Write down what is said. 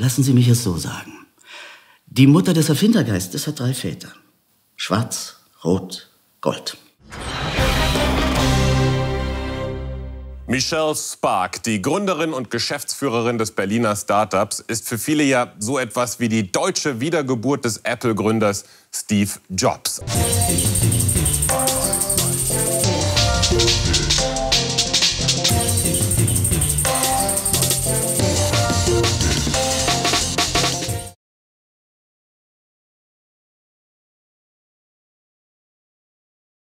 Lassen Sie mich es so sagen. Die Mutter des Erfindergeistes hat 3 Väter. Schwarz, Rot, Gold. Michelle Spark, die Gründerin und Geschäftsführerin des Berliner Startups, ist für viele ja so etwas wie die deutsche Wiedergeburt des Apple-Gründers Steve Jobs.